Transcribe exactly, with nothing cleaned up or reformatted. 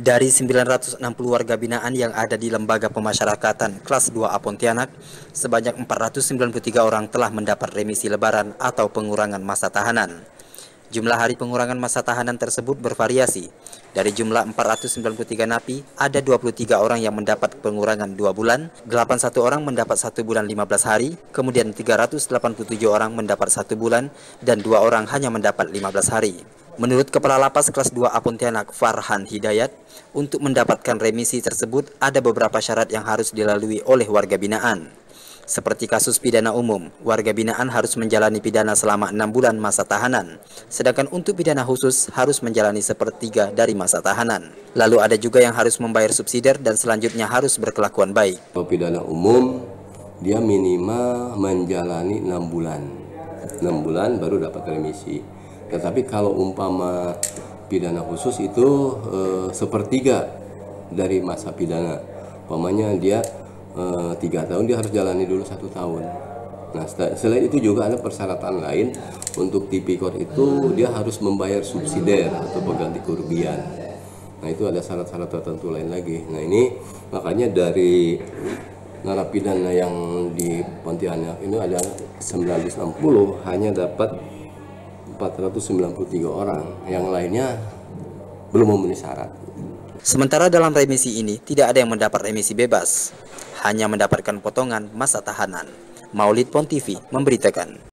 Dari sembilan ratus enam puluh warga binaan yang ada di Lembaga Pemasyarakatan Kelas dua A Pontianak, sebanyak empat ratus sembilan puluh tiga orang telah mendapat remisi lebaran atau pengurangan masa tahanan. Jumlah hari pengurangan masa tahanan tersebut bervariasi. Dari jumlah empat ratus sembilan puluh tiga napi, ada dua puluh tiga orang yang mendapat pengurangan dua bulan, delapan puluh satu orang mendapat satu bulan lima belas hari, kemudian tiga ratus delapan puluh tujuh orang mendapat satu bulan, dan dua orang hanya mendapat lima belas hari. Menurut Kepala Lapas Kelas dua A Pontianak Farhan Hidayat, untuk mendapatkan remisi tersebut ada beberapa syarat yang harus dilalui oleh warga binaan. Seperti kasus pidana umum, warga binaan harus menjalani pidana selama enam bulan masa tahanan, sedangkan untuk pidana khusus harus menjalani sepertiga dari masa tahanan. Lalu ada juga yang harus membayar subsidiar dan selanjutnya harus berkelakuan baik. Pidana umum dia minimal menjalani enam bulan, enam bulan baru dapat remisi. Tetapi kalau umpama pidana khusus itu e, sepertiga dari masa pidana, umpamanya dia e, tiga tahun dia harus jalani dulu satu tahun. Nah, selain itu juga ada persyaratan lain untuk tipikor itu dia harus membayar subsidiar atau pengganti kerugian. Nah, itu ada syarat-syarat tertentu lain lagi. Nah, ini makanya dari narapidana yang di Pontianak ini ada sembilan ratus enam puluh hanya dapat empat ratus sembilan puluh tiga orang, yang lainnya belum memenuhi syarat. Sementara dalam remisi ini tidak ada yang mendapat remisi bebas, hanya mendapatkan potongan masa tahanan. Maulid PonTV memberitakan.